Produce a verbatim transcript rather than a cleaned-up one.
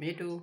Me too.